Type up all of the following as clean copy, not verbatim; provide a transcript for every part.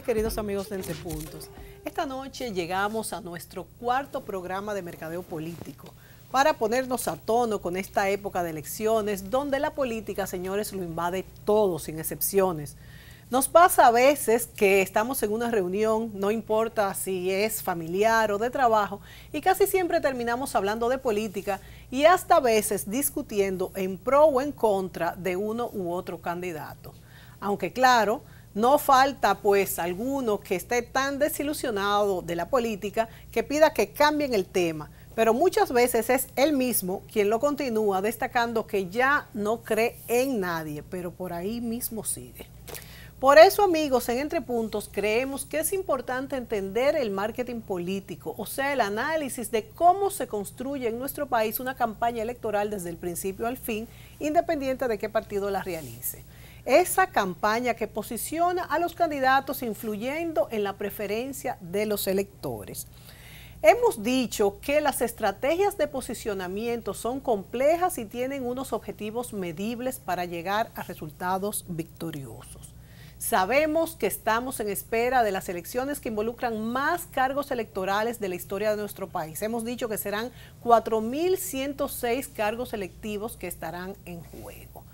noches, queridos amigos de Entre Puntos. Esta noche llegamos a nuestro cuarto programa de mercadeo político para ponernos a tono con esta época de elecciones donde la política, señores, lo invade todo, sin excepciones. Nos pasa a veces que estamos en una reunión, no importa si es familiar o de trabajo, y casi siempre terminamos hablando de política y hasta a veces discutiendo en pro o en contra de uno u otro candidato. Aunque claro, no falta pues alguno que esté tan desilusionado de la política que pida que cambien el tema, pero muchas veces es él mismo quien lo continúa destacando que ya no cree en nadie, pero por ahí mismo sigue. Por eso, amigos, en Entre Puntos creemos que es importante entender el marketing político, o sea, el análisis de cómo se construye en nuestro país una campaña electoral desde el principio al fin, independiente de qué partido la realice. Esa campaña que posiciona a los candidatos influyendo en la preferencia de los electores. Hemos dicho que las estrategias de posicionamiento son complejas y tienen unos objetivos medibles para llegar a resultados victoriosos. Sabemos que estamos en espera de las elecciones que involucran más cargos electorales de la historia de nuestro país. Hemos dicho que serán 4.106 cargos electivos que estarán en juego.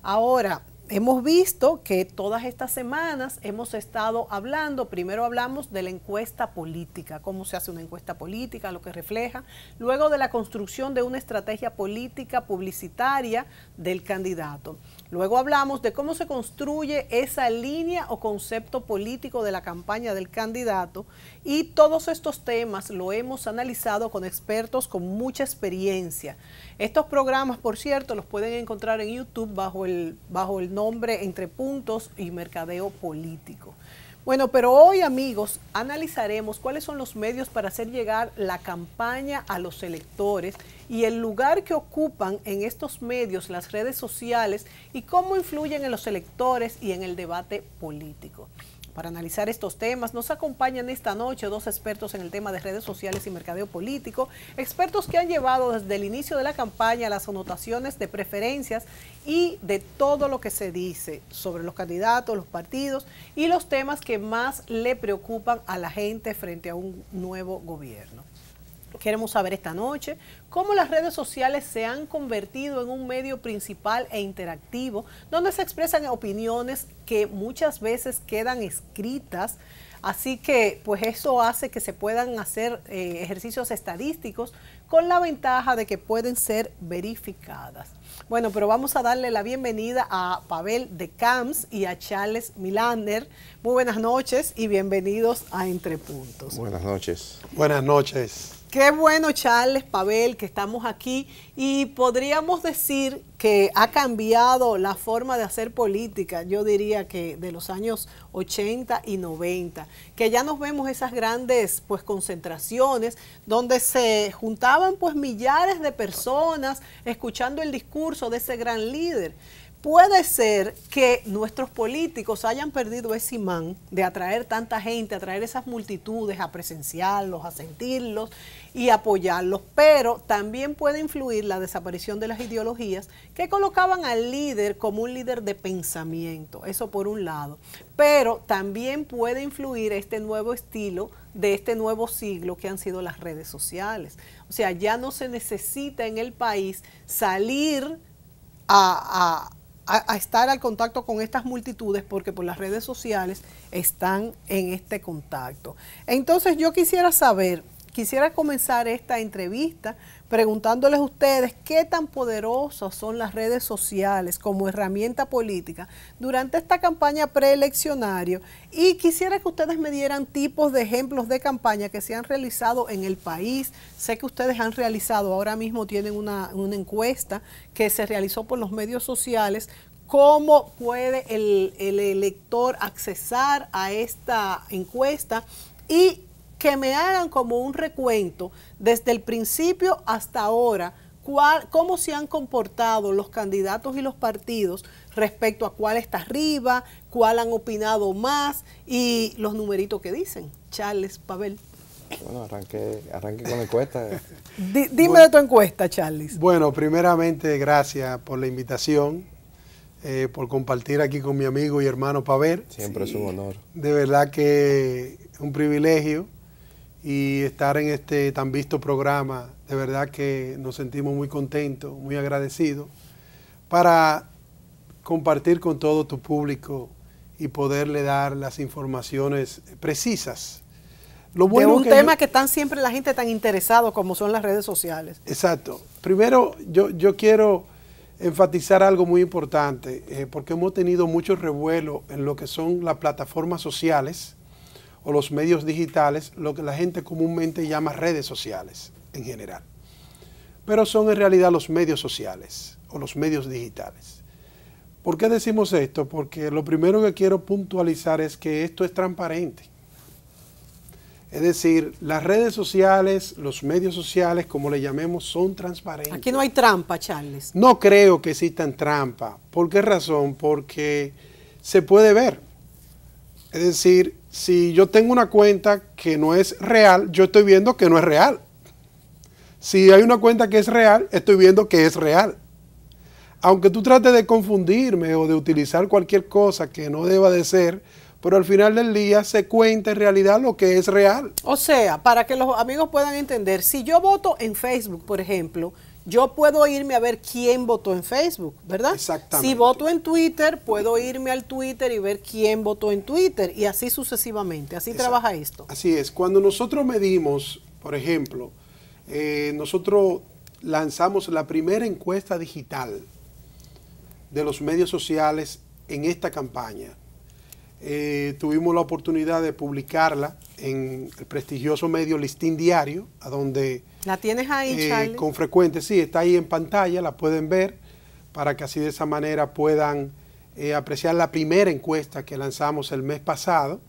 Ahora, hemos visto que todas estas semanas hemos estado hablando, primero hablamos de la encuesta política, cómo se hace una encuesta política, lo que refleja, luego de la construcción de una estrategia política publicitaria del candidato. Luego hablamos de cómo se construye esa línea o concepto político de la campaña del candidato y todos estos temas lo hemos analizado con expertos con mucha experiencia. Estos programas, por cierto, los pueden encontrar en YouTube bajo el nombre Entre Puntos y Mercadeo Político. Bueno, pero hoy, amigos, analizaremos cuáles son los medios para hacer llegar la campaña a los electores y el lugar que ocupan en estos medios, las redes sociales, y cómo influyen en los electores y en el debate político. Para analizar estos temas nos acompañan esta noche dos expertos en el tema de redes sociales y mercadeo político, expertos que han llevado desde el inicio de la campaña las anotaciones de preferencias y de todo lo que se dice sobre los candidatos, los partidos y los temas que más le preocupan a la gente frente a un nuevo gobierno. Queremos saber esta noche cómo las redes sociales se han convertido en un medio principal e interactivo donde se expresan opiniones que muchas veces quedan escritas. Así que pues eso hace que se puedan hacer ejercicios estadísticos con la ventaja de que pueden ser verificadas. Bueno, pero vamos a darle la bienvenida a Pavel de Camps y a Charles Milander. Muy buenas noches y bienvenidos a Entre Puntos. Buenas noches. Buenas noches. Qué bueno, Charles, Pavel, que estamos aquí y podríamos decir que ha cambiado la forma de hacer política, yo diría que de los años 80 y 90, que ya nos vemos esas grandes pues concentraciones donde se juntaban pues millares de personas escuchando el discurso de ese gran líder. Puede ser que nuestros políticos hayan perdido ese imán de atraer tanta gente, atraer esas multitudes, a presenciarlos, a sentirlos y apoyarlos, pero también puede influir la desaparición de las ideologías que colocaban al líder como un líder de pensamiento, eso por un lado, pero también puede influir este nuevo estilo de este nuevo siglo que han sido las redes sociales. O sea, ya no se necesita en el país salir a estar al contacto con estas multitudes porque por las redes sociales están en este contacto. Entonces yo quisiera comenzar esta entrevista preguntándoles a ustedes qué tan poderosas son las redes sociales como herramienta política durante esta campaña preeleccionaria y quisiera que ustedes me dieran tipos de ejemplos de campaña que se han realizado en el país. Sé que ustedes han realizado, ahora mismo tienen una encuesta que se realizó por los medios sociales. ¿Cómo puede el elector accesar a esta encuesta? Y que me hagan como un recuento desde el principio hasta ahora, cómo se han comportado los candidatos y los partidos respecto a cuál está arriba, cuál han opinado más y los numeritos que dicen. Charles, Pavel. Bueno, arranqué con la encuesta. Dime de tu encuesta, Charles. Bueno, primeramente, gracias por la invitación. por compartir aquí con mi amigo y hermano Pavel. Siempre es un honor. De verdad que un privilegio, y estar en este tan visto programa, de verdad que nos sentimos muy contentos, muy agradecidos, para compartir con todo tu público y poderle dar las informaciones precisas. Lo bueno de un tema que están siempre la gente tan interesado como son las redes sociales. Exacto. Primero, yo quiero enfatizar algo muy importante, porque hemos tenido mucho revuelo en lo que son las plataformas sociales o los medios digitales, lo que la gente comúnmente llama redes sociales en general. Pero son en realidad los medios sociales o los medios digitales. ¿Por qué decimos esto? Porque lo primero que quiero puntualizar es que esto es transparente. Es decir, las redes sociales, los medios sociales, como le llamemos, son transparentes. Aquí no hay trampa, Charles. No creo que existan trampa. ¿Por qué razón? Porque se puede ver. Es decir, si yo tengo una cuenta que no es real, yo estoy viendo que no es real. Si hay una cuenta que es real, estoy viendo que es real. Aunque tú trates de confundirme o de utilizar cualquier cosa que no deba de ser, pero al final del día se cuenta en realidad lo que es real. O sea, para que los amigos puedan entender, si yo voto en Facebook, por ejemplo, yo puedo irme a ver quién votó en Facebook, ¿verdad? Exactamente. Si voto en Twitter, puedo irme al Twitter y ver quién votó en Twitter, y así sucesivamente. Así trabaja esto. Así es. Cuando nosotros medimos, por ejemplo, nosotros lanzamos la primera encuesta digital de los medios sociales en esta campaña. Tuvimos la oportunidad de publicarla en el prestigioso medio Listín Diario, a donde... ¿La tienes ahí, Charles? Con frecuencia, sí, está ahí en pantalla, la pueden ver, para que así de esa manera puedan apreciar la primera encuesta que lanzamos el mes pasado.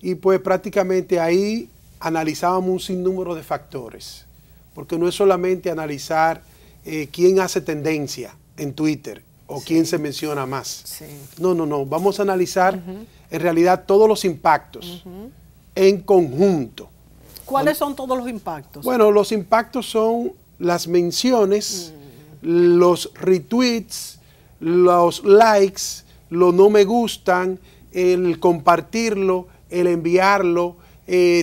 Y pues prácticamente ahí analizábamos un sinnúmero de factores, porque no es solamente analizar quién hace tendencia en Twitter, o quién se menciona más. Sí. No, no, no. Vamos a analizar en realidad todos los impactos en conjunto. ¿Cuáles son todos los impactos? Bueno, los impactos son las menciones, los retweets, los likes, los no me gustan, el compartirlo, el enviarlo.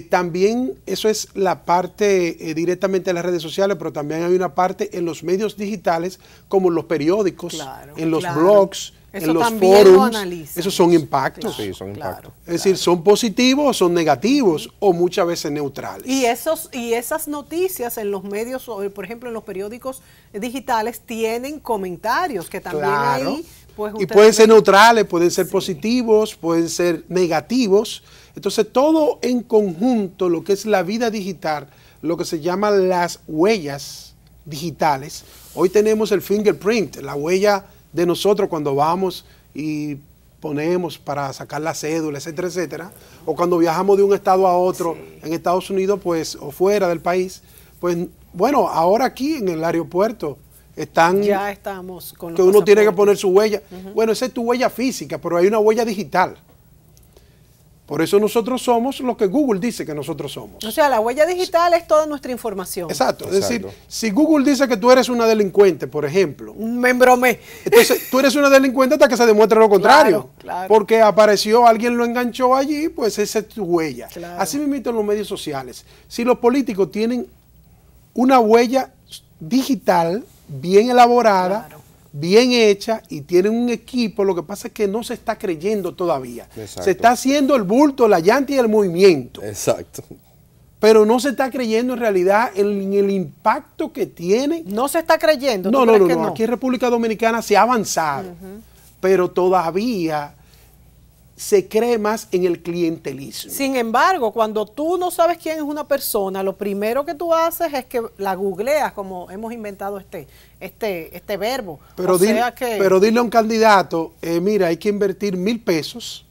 También eso es la parte directamente en las redes sociales, pero también hay una parte en los medios digitales, como los periódicos, en los blogs, eso en los forums. Esos son impactos. Sí, son impactos. Es decir, son positivos, son negativos o muchas veces neutrales. Y esas noticias en los medios, por ejemplo, en los periódicos digitales, tienen comentarios que también hay. Pues y pueden ser neutrales, pueden ser positivos, pueden ser negativos. Entonces, todo en conjunto, lo que es la vida digital, lo que se llama las huellas digitales. Hoy tenemos el fingerprint, la huella de nosotros cuando vamos y ponemos para sacar la cédula, etcétera, etcétera. O cuando viajamos de un estado a otro, en Estados Unidos, pues, o fuera del país. Pues, bueno, ahora aquí en el aeropuerto, ya estamos con que uno tiene que poner su huella. Bueno, esa es tu huella física, pero hay una huella digital. Por eso nosotros somos lo que Google dice que nosotros somos. O sea, la huella digital es toda nuestra información. Exacto. Es decir, si Google dice que tú eres una delincuente, por ejemplo. Me embromé. Entonces, tú eres una delincuente hasta que se demuestre lo contrario. Claro, claro. Porque apareció, alguien lo enganchó allí, pues esa es tu huella. Claro. Así mismo en los medios sociales. Si los políticos tienen una huella digital bien elaborada, bien hecha, y tienen un equipo, lo que pasa es que no se está creyendo todavía. Se está haciendo el bulto, la llanta y el movimiento. Pero no se está creyendo en realidad en el impacto que tiene. No se está creyendo. No, no, no, no. Aquí en República Dominicana se ha avanzado, pero todavía se cree más en el clientelismo. Sin embargo, cuando tú no sabes quién es una persona, lo primero que tú haces es que la googleas, como hemos inventado este verbo. Pero, pero dile a un candidato, mira, hay que invertir 1,000 pesos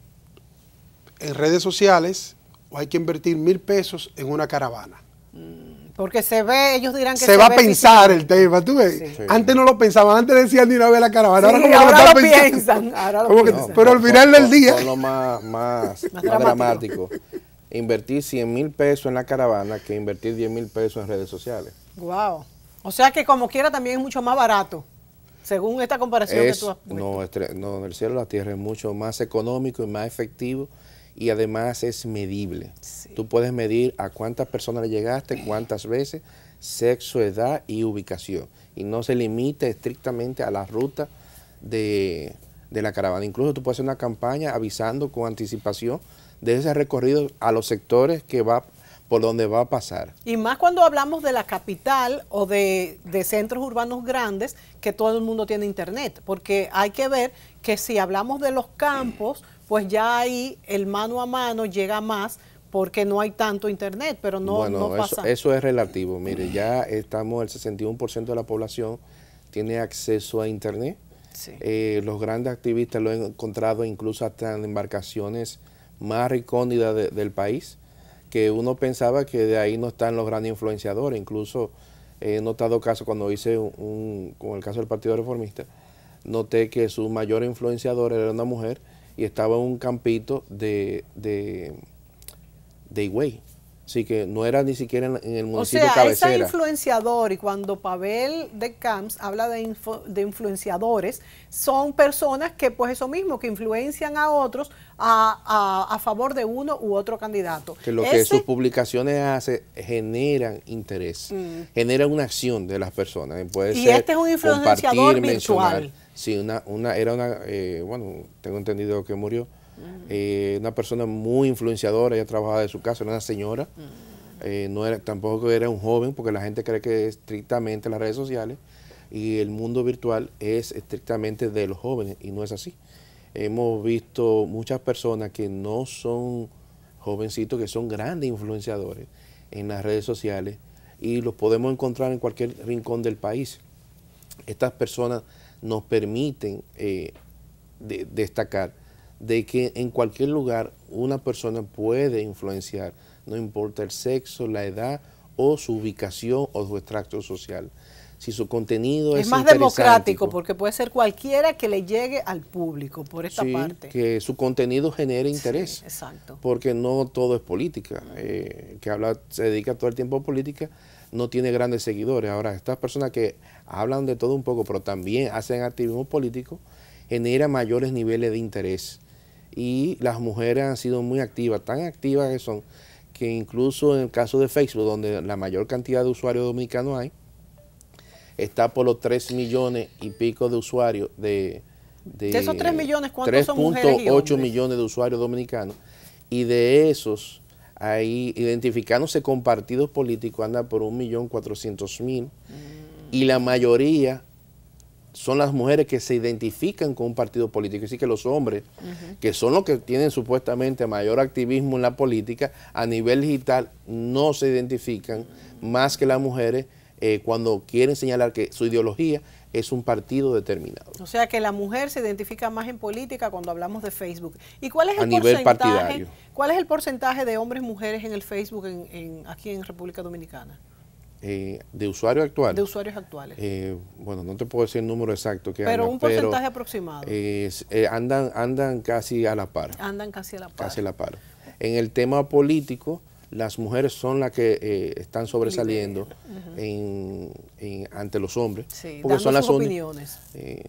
en redes sociales, o hay que invertir 1,000 pesos en una caravana. Porque se ve, ellos dirán que se va a pensar el tema, tú ves. Antes no lo pensaban, antes decían ni una vez la caravana. Ahora lo piensan. Pero al final del día. Es lo más dramático. Invertir 100,000 pesos en la caravana que invertir 10,000 pesos en redes sociales. Wow. O sea que como quiera también es mucho más barato. según esta comparación que tú has puesto. No, el cielo y la tierra es mucho más económico y más efectivo, y además es medible. Sí. Tú puedes medir a cuántas personas le llegaste, cuántas veces, sexo, edad y ubicación. Y no se limita estrictamente a la ruta de la caravana. Incluso tú puedes hacer una campaña avisando con anticipación de ese recorrido a los sectores que va por donde va a pasar. Y más cuando hablamos de la capital o de centros urbanos grandes, que todo el mundo tiene internet, porque hay que ver que si hablamos de los campos, pues ya ahí el mano a mano llega más porque no hay tanto internet, pero no, no pasa. Eso es relativo. Mire, ya estamos, el 61% de la población tiene acceso a internet. Sí. Los grandes activistas lo han encontrado incluso hasta en embarcaciones más recónditas del país, que uno pensaba que de ahí no están los grandes influenciadores. Incluso he notado casos, cuando hice con el caso del Partido Reformista, noté que su mayor influenciador era una mujer y estaba en un campito de Higüey. Así que no era ni siquiera en el municipio cabecera. O sea, ese influenciador, y cuando Pavel de Camps habla de influenciadores, son personas que, pues eso mismo, que influencian a otros a favor de uno u otro candidato. Que lo que sus publicaciones hacen generan interés, generan una acción de las personas. Puede ser este es un influenciador virtual. Sí, bueno, tengo entendido que murió. Una persona muy influenciadora, ella trabajaba de su casa, era una señora, no era, tampoco era un joven, porque la gente cree que estrictamente las redes sociales y el mundo virtual es estrictamente de los jóvenes, y no es así. Hemos visto muchas personas que no son jovencitos, que son grandes influenciadores en las redes sociales, y los podemos encontrar en cualquier rincón del país. Estas personas nos permiten destacar de que en cualquier lugar una persona puede influenciar, no importa el sexo, la edad o su ubicación o su extracto social. Si su contenido es más democrático, porque puede ser cualquiera que le llegue al público, por esta parte. Que su contenido genere interés. Sí, exacto. Porque no todo es política. Que se dedica todo el tiempo a política, no tiene grandes seguidores. Ahora, estas personas que hablan de todo un poco, pero también hacen activismo político, generan mayores niveles de interés. Y las mujeres han sido muy activas, tan activas que son, que incluso en el caso de Facebook, donde la mayor cantidad de usuarios dominicanos hay, está por los 3 millones y pico de usuarios. De esos 3 millones, ¿cuántos son mujeres y hombres? 3.8 millones de usuarios dominicanos. Y de esos, ahí identificándose con partidos políticos, anda por 1.400.000. Y la mayoría son las mujeres que se identifican con un partido político. Así que los hombres, que son los que tienen supuestamente mayor activismo en la política, a nivel digital no se identifican más que las mujeres cuando quieren señalar que su ideología es un partido determinado. O sea que la mujer se identifica más en política cuando hablamos de Facebook. ¿Y cuál es el porcentaje, partidario? ¿Cuál es el porcentaje de hombres y mujeres en el Facebook aquí en República Dominicana? ¿De usuarios actuales? De usuarios actuales. Bueno, no te puedo decir el número exacto que pero andan, un porcentaje pero, aproximado. Andan casi a la par. Andan casi a la par. Casi a la par. En el tema político, las mujeres son las que están sobresaliendo ante los hombres. Sí, porque son las opiniones.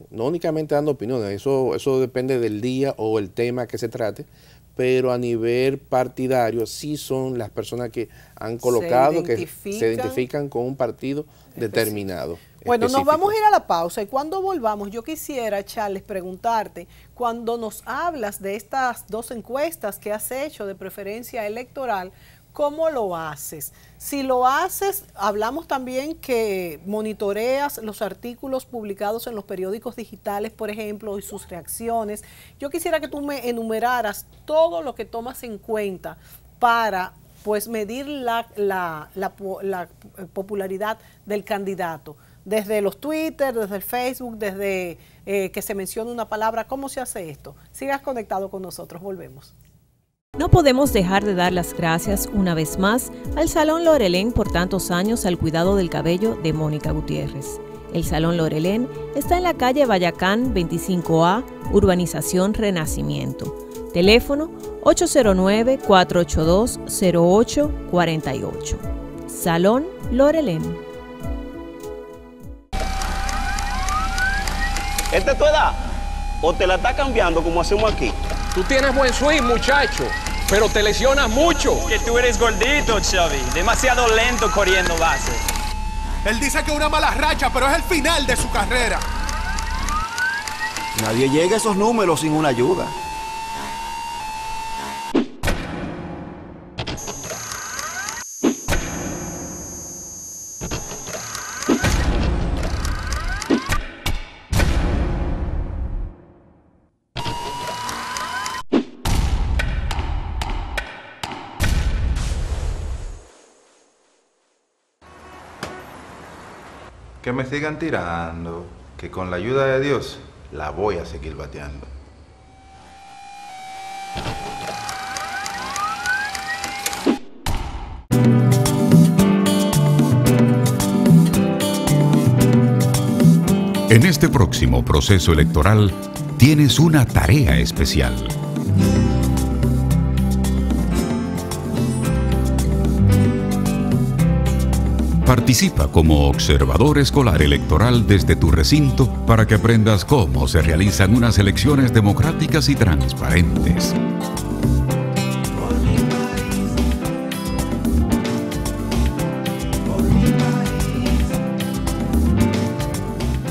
No únicamente dando opiniones, eso depende del día o el tema que se trate, pero a nivel partidario sí son las personas que han colocado, que se identifican con un partido determinado. Bueno, nos vamos a ir a la pausa, y cuando volvamos yo quisiera, Charles, preguntarte, cuando nos hablas de estas dos encuestas que has hecho de preferencia electoral, ¿cómo lo haces? Si lo haces, hablamos también que monitoreas los artículos publicados en los periódicos digitales, por ejemplo, y sus reacciones. Yo quisiera que tú me enumeraras todo lo que tomas en cuenta para, pues, medir la popularidad del candidato. Desde los Twitter, desde el Facebook, desde que se menciona una palabra. ¿Cómo se hace esto? Sigas conectado con nosotros, volvemos. No podemos dejar de dar las gracias una vez más al Salón Lorelén por tantos años al cuidado del cabello de Mónica Gutiérrez. El Salón Lorelén está en la calle Bayacán 25A, Urbanización Renacimiento. Teléfono 809-482-0848. Salón Lorelén. ¿Esta es tu edad? ¿O te la está cambiando como hacemos aquí? Tú tienes buen swing, muchacho, pero te lesionas mucho. Que tú eres gordito, Xavi. Demasiado lento corriendo bases. Él dice que una mala racha, pero es el final de su carrera. Nadie llega a esos números sin una ayuda. Que me sigan tirando, que con la ayuda de Dios la voy a seguir bateando. En este próximo proceso electoral tienes una tarea especial. Participa como observador escolar electoral desde tu recinto para que aprendas cómo se realizan unas elecciones democráticas y transparentes.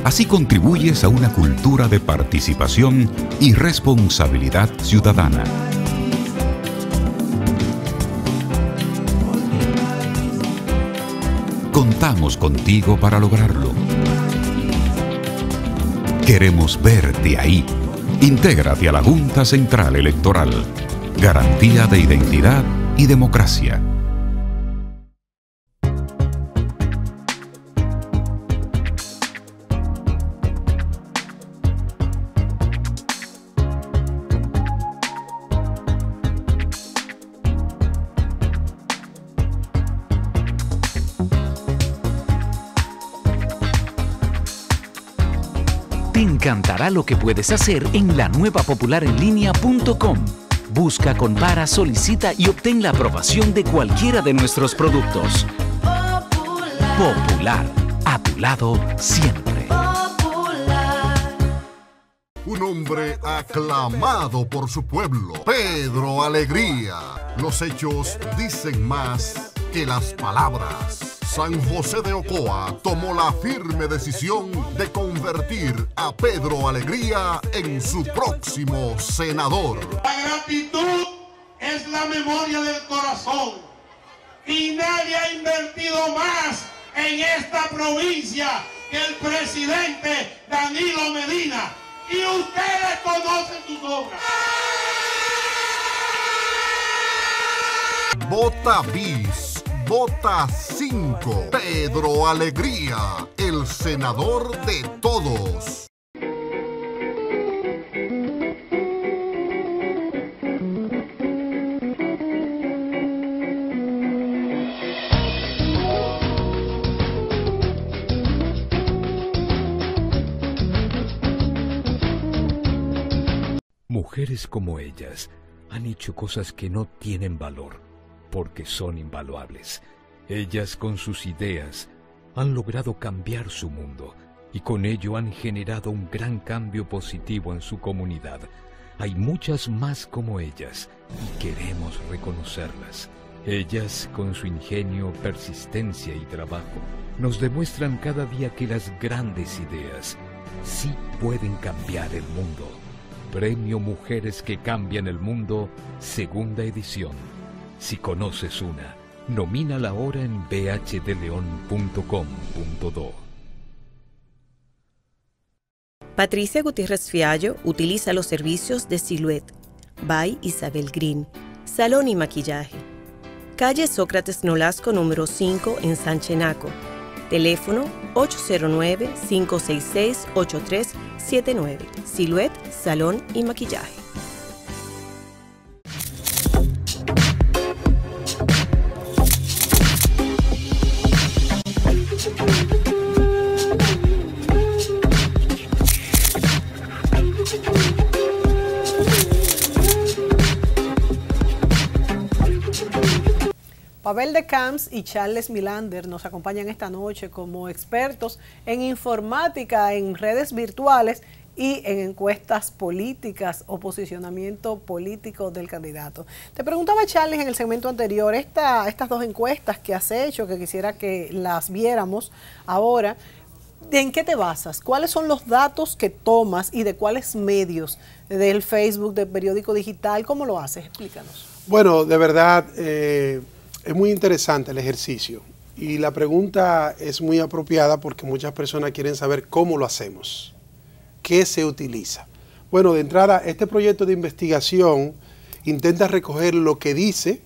Así contribuyes a una cultura de participación y responsabilidad ciudadana. Contamos contigo para lograrlo. Queremos verte ahí. Intégrate a la Junta Central Electoral. Garantía de identidad y democracia. Te encantará lo que puedes hacer en la nueva popularenlinea.com. Busca, compara, solicita y obtén la aprobación de cualquiera de nuestros productos. Popular, a tu lado siempre. Un hombre aclamado por su pueblo, Pedro Alegría. Los hechos dicen más que las palabras. San José de Ocoa tomó la firme decisión de convertir a Pedro Alegría en su próximo senador. La gratitud es la memoria del corazón y nadie ha invertido más en esta provincia que el presidente Danilo Medina, y ustedes conocen sus obras. Vota bis. Vota 5. Pedro Alegría, el senador de todos. Mujeres como ellas han hecho cosas que no tienen valor, porque son invaluables. Ellas con sus ideas han logrado cambiar su mundo y con ello han generado un gran cambio positivo en su comunidad. Hay muchas más como ellas y queremos reconocerlas. Ellas con su ingenio, persistencia y trabajo nos demuestran cada día que las grandes ideas sí pueden cambiar el mundo. Premio Mujeres que Cambian el Mundo, segunda edición. Si conoces una, nomínala ahora en bhdleon.com.do. Patricia Gutiérrez Fiallo utiliza los servicios de Silhouette by Isabel Green, salón y maquillaje. Calle Sócrates Nolasco número 5 en San Chenaco. Teléfono 809-566-8379. Silhouette, salón y maquillaje. Pavel de Camps y Charles Milander nos acompañan esta noche como expertos en informática, en redes virtuales y en encuestas políticas o posicionamiento político del candidato. Te preguntaba, Charles, en el segmento anterior, estas dos encuestas que has hecho, que quisiera que las viéramos ahora, ¿en qué te basas? ¿Cuáles son los datos que tomas y de cuáles medios? ¿Del Facebook, del periódico digital? ¿Cómo lo haces? Explícanos. Bueno, de verdad, es muy interesante el ejercicio. Y la pregunta es muy apropiada porque muchas personas quieren saber cómo lo hacemos, qué se utiliza. Bueno, de entrada, este proyecto de investigación intenta recoger lo que dice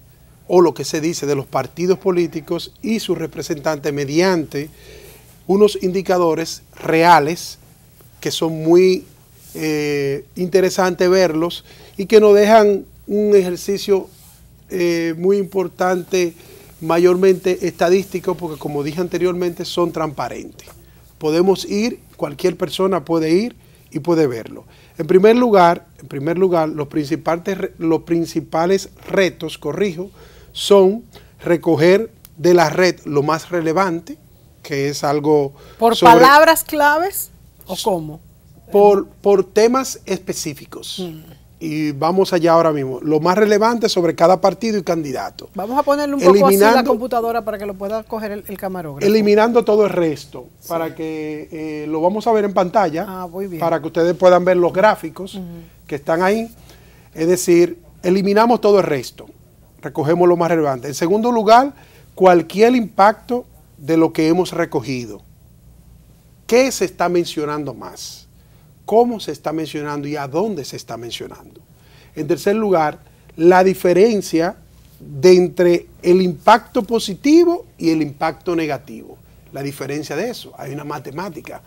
o lo que se dice de los partidos políticos y sus representantes mediante unos indicadores reales que son muy interesantes verlos y que nos dejan un ejercicio muy importante, mayormente estadístico, porque como dije anteriormente, son transparentes. Podemos ir, cualquier persona puede ir y puede verlo. En primer lugar, los principales retos, son recoger de la red lo más relevante, que es algo... ¿Por palabras claves o cómo? Por temas específicos. Y vamos allá ahora mismo. Lo más relevante sobre cada partido y candidato. Vamos a ponerle un poco así la computadora para que lo pueda coger el camarógrafo. Eliminando todo el resto, sí, para que lo vamos a ver en pantalla, muy bien, para que ustedes puedan ver los gráficos que están ahí. Es decir, eliminamos todo el resto. Recogemos lo más relevante. En segundo lugar, cualquier impacto de lo que hemos recogido. ¿Qué se está mencionando más? ¿Cómo se está mencionando y a dónde se está mencionando? En tercer lugar, la diferencia de entre el impacto positivo y el impacto negativo. La diferencia de eso, hay una matemática.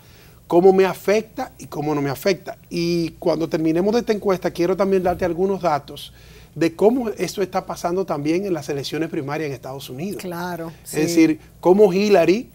¿Cómo me afecta y cómo no me afecta? Y cuando terminemos de esta encuesta, quiero también darte algunos datos de cómo esto está pasando también en las elecciones primarias en Estados Unidos. Claro. Sí. Es decir, cómo Hillary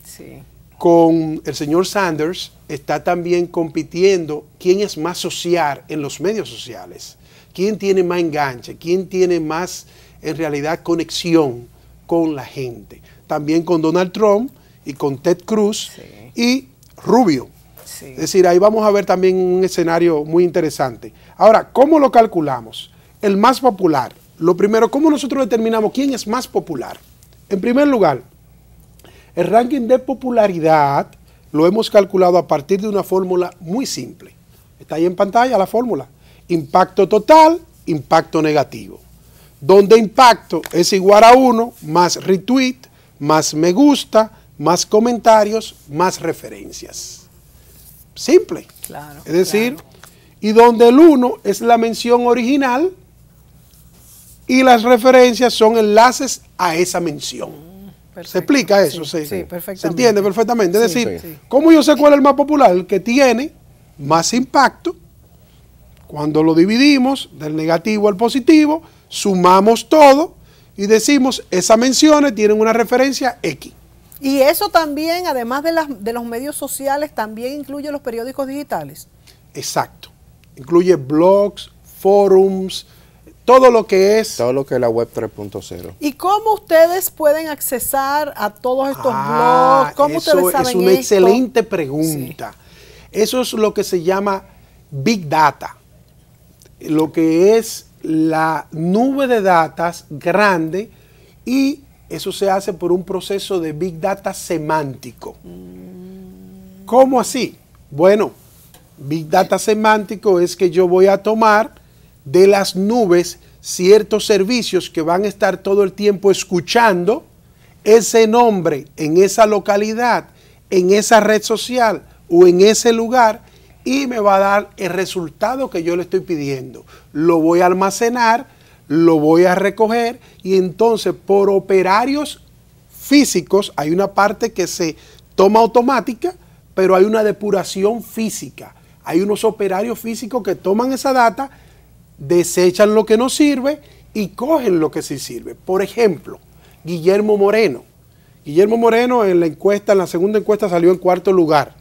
con el señor Sanders está también compitiendo quién es más social en los medios sociales, quién tiene más enganche, quién tiene más, en realidad, conexión con la gente. También con Donald Trump y con Ted Cruz y Rubio. Sí. Es decir, ahí vamos a ver también un escenario muy interesante. Ahora, ¿cómo lo calculamos? El más popular. Lo primero, ¿cómo nosotros determinamos quién es más popular? En primer lugar, el ranking de popularidad lo hemos calculado a partir de una fórmula muy simple. Está ahí en pantalla la fórmula. Impacto total, impacto negativo. Donde impacto es igual a 1, más retweet, más me gusta, más comentarios, más referencias. Simple. Claro, es decir, y donde el 1 es la mención original, y las referencias son enlaces a esa mención. Perfecto. ¿Se explica eso? Sí, sí, perfectamente. ¿Se entiende perfectamente? Es decir, ¿cómo yo sé cuál es el más popular? El que tiene más impacto. Cuando lo dividimos del negativo al positivo, sumamos todo y decimos, esas menciones tienen una referencia X. Y eso también, además de los medios sociales, también incluye los periódicos digitales. Exacto. Incluye blogs, forums, todo lo que es... Todo lo que es la web 3.0. ¿Y cómo ustedes pueden accesar a todos estos blogs? ¿Cómo ustedes saben esto? Es una excelente pregunta. Sí. Eso es lo que se llama Big Data. Lo que es la nube de datos grande, y eso se hace por un proceso de Big Data semántico. ¿Cómo así? Bueno, Big Data semántico es que yo voy a tomar de las nubes ciertos servicios que van a estar todo el tiempo escuchando ese nombre en esa localidad, en esa red social o en ese lugar, y me va a dar el resultado que yo le estoy pidiendo. Lo voy a almacenar, lo voy a recoger, y entonces por operarios físicos hay una parte que se toma automática, pero hay una depuración física. Hay unos operarios físicos que toman esa data, desechan lo que no sirve y cogen lo que sí sirve. Por ejemplo, Guillermo Moreno. Guillermo Moreno en la encuesta, en la segunda encuesta, salió en cuarto lugar.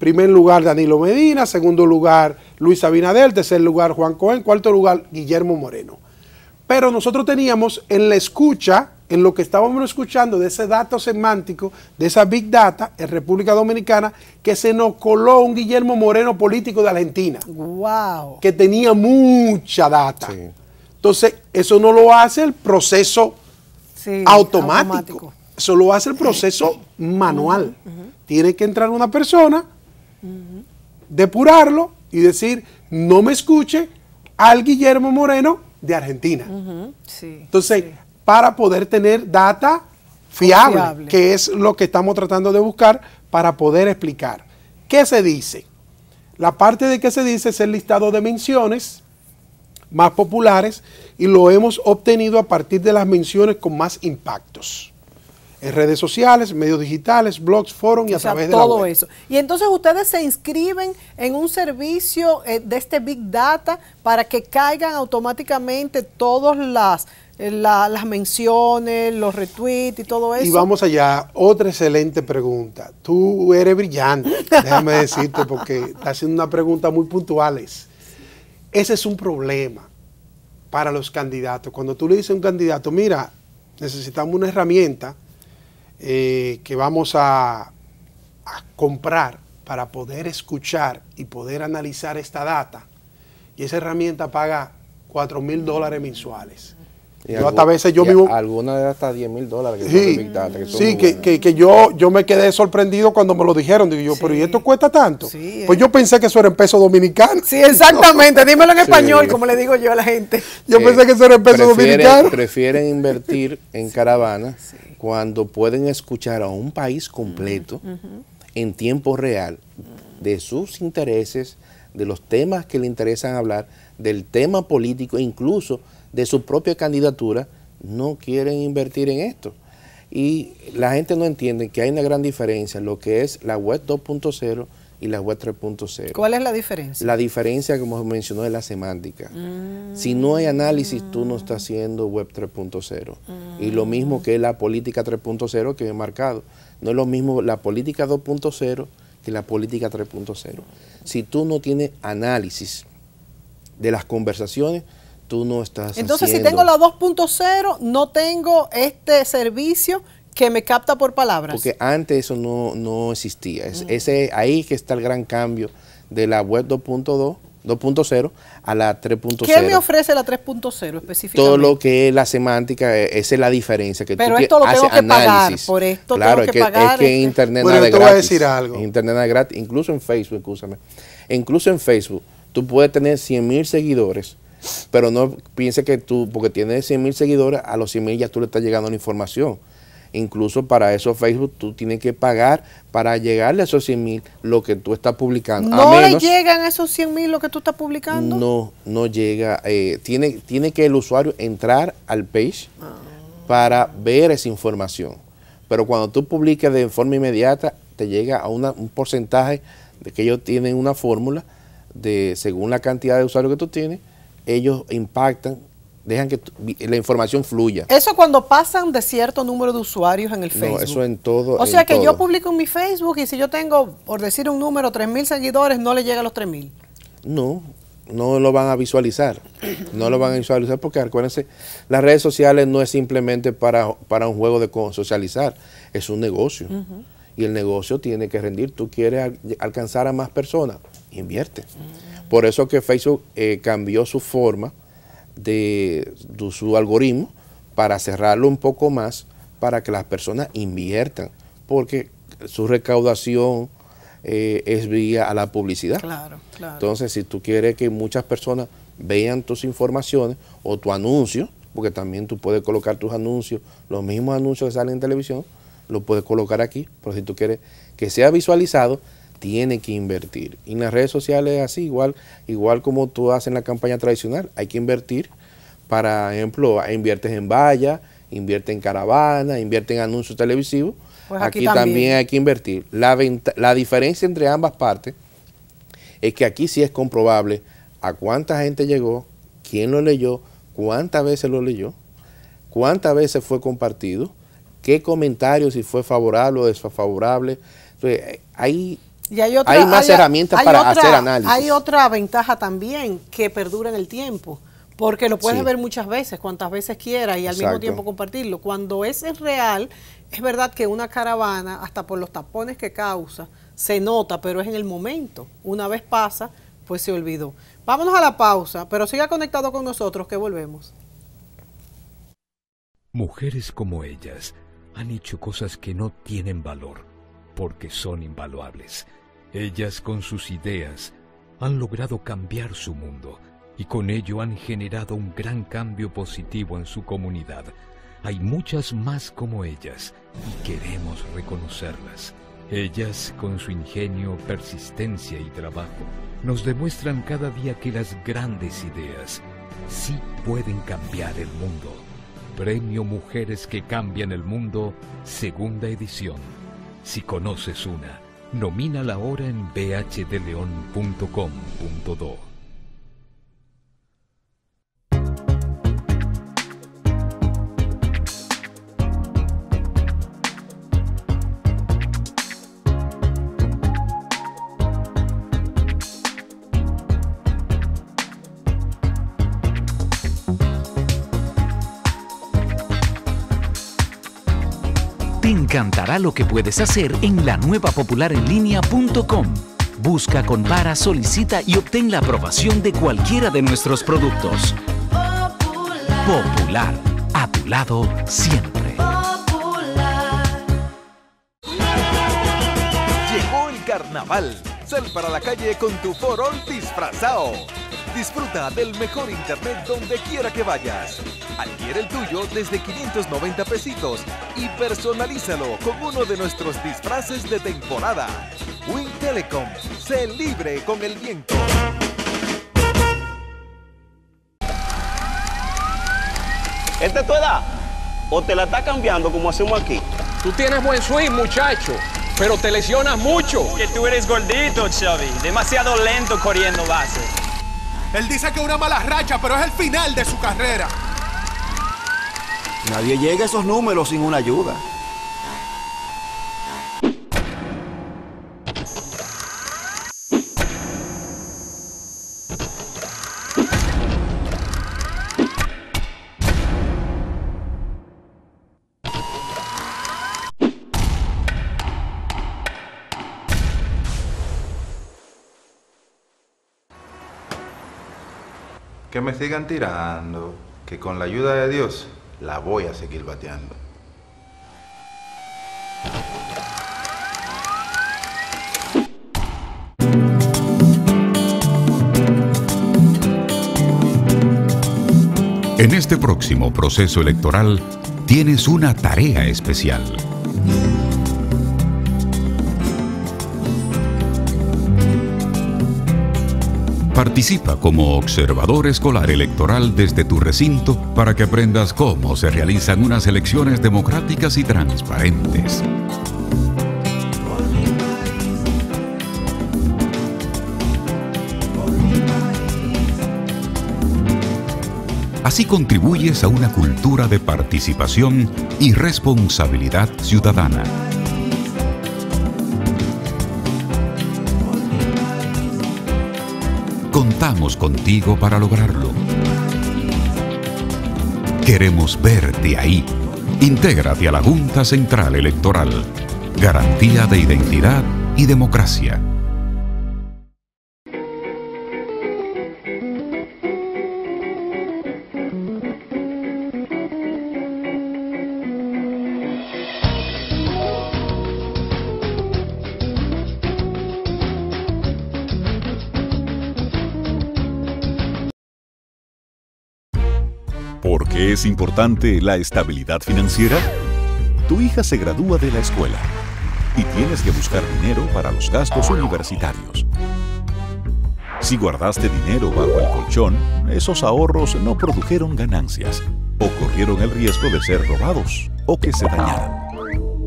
Primer lugar, Danilo Medina. Segundo lugar, Luis Abinader. Tercer lugar, Juan Cohen. Cuarto lugar, Guillermo Moreno. Pero nosotros teníamos en la escucha, en lo que estábamos escuchando de ese dato semántico, de esa Big Data en República Dominicana, que se nos coló un Guillermo Moreno político de Argentina. Wow. Que tenía mucha data. Sí. Entonces, eso no lo hace el proceso automático. Eso lo hace el proceso manual. Tiene que entrar una persona, depurarlo y decir, no me escuche al Guillermo Moreno de Argentina. Entonces, para poder tener data fiable, que es lo que estamos tratando de buscar para poder explicar. ¿Qué se dice? La parte de qué se dice es el listado de menciones más populares y lo hemos obtenido a partir de las menciones con más impactos. En redes sociales, medios digitales, blogs, foros y a través de la web. Todo eso. Y entonces ustedes se inscriben en un servicio de este Big Data para que caigan automáticamente todas las menciones, los retweets y todo eso. Y vamos allá. Otra excelente pregunta. Tú eres brillante, déjame decirte, porque estás haciendo una pregunta muy puntuales. Ese es un problema para los candidatos. Cuando tú le dices a un candidato, mira, necesitamos una herramienta que vamos a comprar para poder escuchar y poder analizar esta data, y esa herramienta paga $4,000 mensuales. Y yo hasta a veces yo mismo... Algunas de hasta $10,000 que son de Big Data. Que son que yo me quedé sorprendido cuando me lo dijeron. Digo yo, pero ¿y esto cuesta tanto? Pues yo pensé que eso era en peso dominicano. Sí, exactamente. Dímelo en español, como le digo yo a la gente. Yo pensé que eso era en peso dominicano. Prefieren invertir en caravanas cuando pueden escuchar a un país completo en tiempo real de sus intereses, de los temas que le interesan hablar, del tema político, incluso de su propia candidatura. No quieren invertir en esto. Y la gente no entiende que hay una gran diferencia en lo que es la web 2.0 y la web 3.0. ¿Cuál es la diferencia? La diferencia, como mencionó, es la semántica. Si no hay análisis, tú no estás haciendo web 3.0. Y lo mismo que la política 3.0 que he marcado. No es lo mismo la política 2.0 que la política 3.0. Si tú no tienes análisis de las conversaciones, tú no estás haciendo. Si tengo la 2.0, no tengo este servicio que me capta por palabras. Porque antes eso no existía. Ese ahí que está el gran cambio de la web 2.0 a la 3.0. ¿Qué me ofrece la 3.0 específicamente? Todo lo que es la semántica, esa es la diferencia. Que pero tú esto lo tengo que análisis. Pagar, por esto claro, tengo que pagar. Es que Internet nada es gratis. Te voy a decir algo. Internet nada es gratis, incluso en Facebook, escúchame. Incluso en Facebook, tú puedes tener 100,000 seguidores, pero no piense que tú, porque tienes 100,000 seguidores, a los 100,000 ya tú le estás llegando la información. Incluso para eso Facebook tú tienes que pagar para llegarle a esos 100,000 lo que tú estás publicando. ¿No le llegan a esos 100,000 lo que tú estás publicando? No, no llega. Tiene que el usuario entrar al page para ver esa información. Pero cuando tú publicas de forma inmediata, te llega a un porcentaje de que ellos tienen una fórmula de según la cantidad de usuarios que tú tienes, ellos impactan, dejan que la información fluya. Eso cuando pasan de cierto número de usuarios en el Facebook. No, eso en todo. O sea que todo. Yo publico en mi Facebook y si yo tengo, por decir un número, 3,000 seguidores, no le llega a los 3,000. No, no lo van a visualizar. No lo van a visualizar porque acuérdense, las redes sociales no es simplemente para un juego de socializar, es un negocio. Y el negocio tiene que rendir. Tú quieres alcanzar a más personas, invierte. Por eso que Facebook cambió su forma de su algoritmo para cerrarlo un poco más para que las personas inviertan, porque su recaudación es vía a la publicidad. Claro, claro. Entonces, si tú quieres que muchas personas vean tus informaciones o tu anuncio, porque también tú puedes colocar tus anuncios, los mismos anuncios que salen en televisión, lo puedes colocar aquí, pero si tú quieres que sea visualizado, tiene que invertir. Y en las redes sociales es así, igual como tú haces en la campaña tradicional, hay que invertir. Para ejemplo, inviertes en vallas, inviertes en caravanas, inviertes en anuncios televisivos. Pues aquí también hay que invertir. La diferencia entre ambas partes es que aquí sí es comprobable a cuánta gente llegó, quién lo leyó, cuántas veces lo leyó, cuántas veces fue compartido, qué comentarios, si fue favorable o desfavorable. Entonces, hay más herramientas para hacer análisis. Hay otra ventaja también, que perdura en el tiempo. Porque lo puedes ver muchas veces, cuantas veces quieras, y al mismo tiempo compartirlo. Cuando ese es real, es verdad que una caravana, hasta por los tapones que causa, se nota, pero es en el momento. Una vez pasa, pues se olvidó. Vámonos a la pausa, pero siga conectado con nosotros, que volvemos. Mujeres como ellas han hecho cosas que no tienen valor, porque son invaluables. Ellas, con sus ideas, han logrado cambiar su mundo, y con ello han generado un gran cambio positivo en su comunidad. Hay muchas más como ellas, y queremos reconocerlas. Ellas, con su ingenio, persistencia y trabajo, nos demuestran cada día que las grandes ideas sí pueden cambiar el mundo. Premio Mujeres que Cambian el Mundo, segunda edición. Si conoces una, nomínala ahora en bhdleon.com.do. Te encantará lo que puedes hacer en la nueva popularenlinea.com. Busca, compara, solicita y obtén la aprobación de cualquiera de nuestros productos. Popular, a tu lado siempre. Llegó el carnaval. Sal para la calle con tu forol disfrazado. Disfruta del mejor internet donde quiera que vayas. Adquiere el tuyo desde 590 pesitos y personalízalo con uno de nuestros disfraces de temporada. Win Telecom, sé libre con el viento. ¿Esta es tu edad? ¿O te la está cambiando como hacemos aquí? Tú tienes buen swing, muchacho, pero te lesionas mucho. Que tú eres gordito, Chubby. Demasiado lento corriendo base. Él dice que una mala racha, pero es el final de su carrera. Nadie llega a esos números sin una ayuda. Que me sigan tirando, que con la ayuda de Dios la voy a seguir bateando. En este próximo proceso electoral tienes una tarea especial. Participa como observador escolar electoral desde tu recinto para que aprendas cómo se realizan unas elecciones democráticas y transparentes. Así contribuyes a una cultura de participación y responsabilidad ciudadana. Contamos contigo para lograrlo. Queremos verte ahí. Intégrate a la Junta Central Electoral. Garantía de identidad y democracia. ¿Por qué es importante la estabilidad financiera? Tu hija se gradúa de la escuela y tienes que buscar dinero para los gastos universitarios. Si guardaste dinero bajo el colchón, esos ahorros no produjeron ganancias o corrieron el riesgo de ser robados o que se dañaran.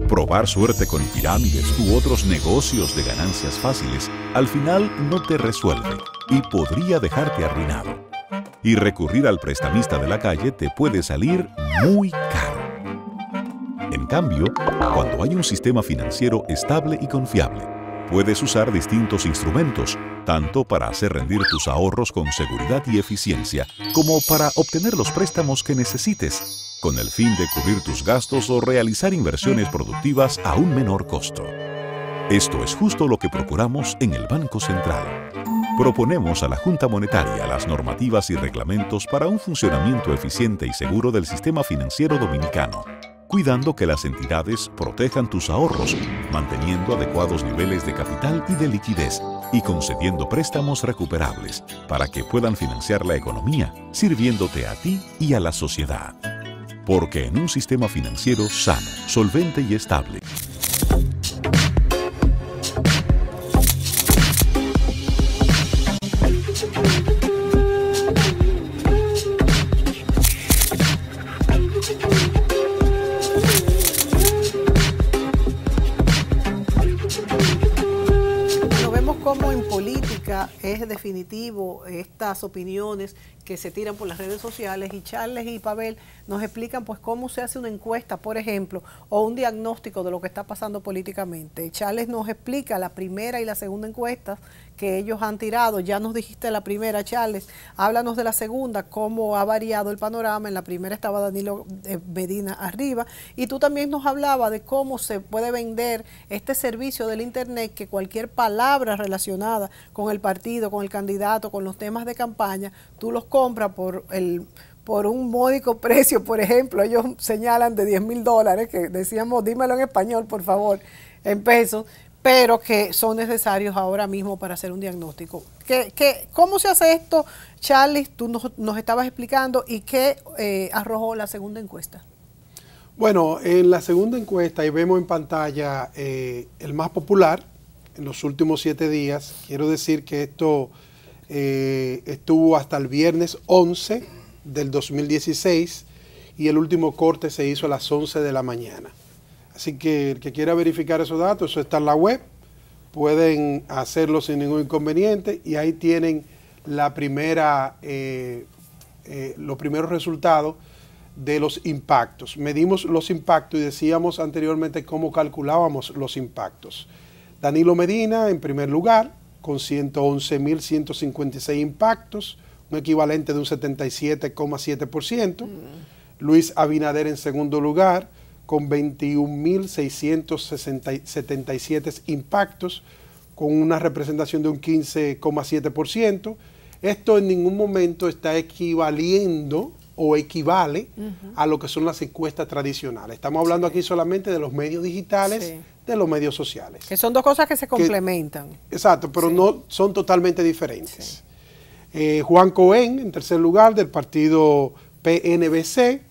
Probar suerte con pirámides u otros negocios de ganancias fáciles al final no te resuelve y podría dejarte arruinado. Y recurrir al prestamista de la calle te puede salir muy caro. En cambio, cuando hay un sistema financiero estable y confiable, puedes usar distintos instrumentos tanto para hacer rendir tus ahorros con seguridad y eficiencia, como para obtener los préstamos que necesites, con el fin de cubrir tus gastos o realizar inversiones productivas a un menor costo. Esto es justo lo que procuramos en el Banco Central. Proponemos a la Junta Monetaria las normativas y reglamentos para un funcionamiento eficiente y seguro del sistema financiero dominicano, cuidando que las entidades protejan tus ahorros, manteniendo adecuados niveles de capital y de liquidez, y concediendo préstamos recuperables para que puedan financiar la economía, sirviéndote a ti y a la sociedad. Porque en un sistema financiero sano, solvente y estable, es definitivo estas opiniones que se tiran por las redes sociales. Y Charles y Pavel nos explican pues cómo se hace una encuesta, por ejemplo, o un diagnóstico de lo que está pasando políticamente. Charles nos explica la primera y la segunda encuesta que ellos han tirado. Ya nos dijiste la primera, Charles. Háblanos de la segunda, cómo ha variado el panorama. En la primera estaba Danilo Medina arriba, y tú también nos hablabas de cómo se puede vender este servicio del internet, que cualquier palabra relacionada con el partido, con el candidato, con los temas de campaña, tú los compras por un módico precio. Por ejemplo, ellos señalan de $10.000, que decíamos, dímelo en español, por favor, en pesos, pero que son necesarios ahora mismo para hacer un diagnóstico. ¿Cómo se hace esto, Charles? Tú nos estabas explicando, y qué arrojó la segunda encuesta. Bueno, en la segunda encuesta, ahí vemos en pantalla el más popular en los últimos 7 días. Quiero decir que esto estuvo hasta el viernes 11 del 2016 y el último corte se hizo a las 11 de la mañana. Así que el que quiera verificar esos datos, eso está en la web, pueden hacerlo sin ningún inconveniente, y ahí tienen la primera, los primeros resultados de los impactos. Medimos los impactos y decíamos anteriormente cómo calculábamos los impactos. Danilo Medina en primer lugar, con 111.156 impactos, un equivalente de un 77,7%. Luis Abinader en segundo lugar, con 21.677 impactos, con una representación de un 15,7%. Esto en ningún momento está equivaliendo o equivale a lo que son las encuestas tradicionales. Estamos hablando aquí solamente de los medios digitales, de los medios sociales. Que son dos cosas que se complementan. Exacto, pero no son totalmente diferentes. Juan Cohen, en tercer lugar, del partido PNBC,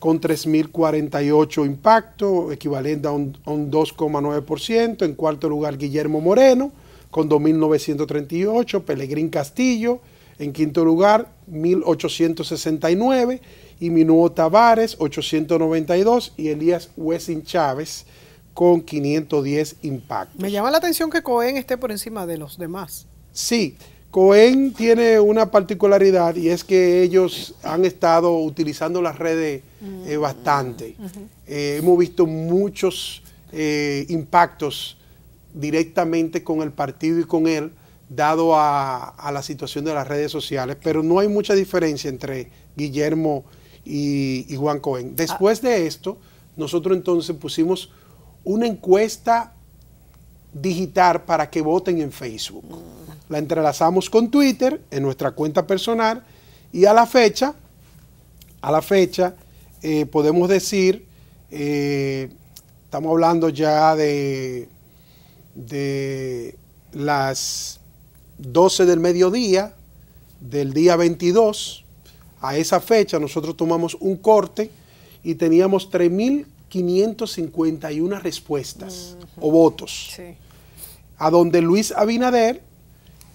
con 3.048 impactos, equivalente a un 2,9%. En cuarto lugar, Guillermo Moreno, con 2.938. Pelegrín Castillo, en quinto lugar, 1.869. Y Minúo Tavares, 892. Y Elías Wessin Chávez, con 510 impactos. Me llama la atención que Cohen esté por encima de los demás. Sí. Cohen tiene una particularidad, y es que ellos han estado utilizando las redes bastante. Hemos visto muchos impactos directamente con el partido y con él, dado a la situación de las redes sociales, pero no hay mucha diferencia entre Guillermo y Juan Cohen. Después de esto, nosotros entonces pusimos una encuesta digital para que voten en Facebook. La entrelazamos con Twitter, en nuestra cuenta personal, y a la fecha podemos decir, estamos hablando ya de las 12 del mediodía, del día 22, a esa fecha nosotros tomamos un corte y teníamos 3.551 respuestas o votos, a donde Luis Abinader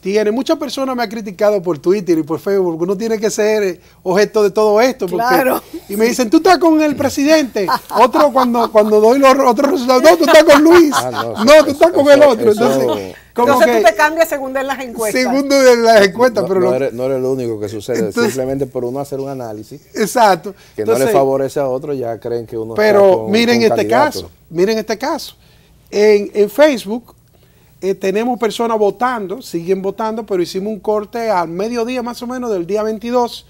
tiene. Muchas personas me han criticado por Twitter y por Facebook, uno tiene que ser objeto de todo esto. Porque, y me dicen, tú estás con el presidente. Otro, cuando doy los otros resultados, no, tú estás con Luis. No, tú estás con el otro. Entonces tú te cambias según en las encuestas. Según en las encuestas. No, pero no eres el único que sucede. Entonces, simplemente por uno hacer un análisis. Exacto. Que entonces, no le favorece a otro, ya creen que uno está con, miren este caso. En Facebook tenemos personas votando, siguen votando, pero hicimos un corte al mediodía más o menos del día 22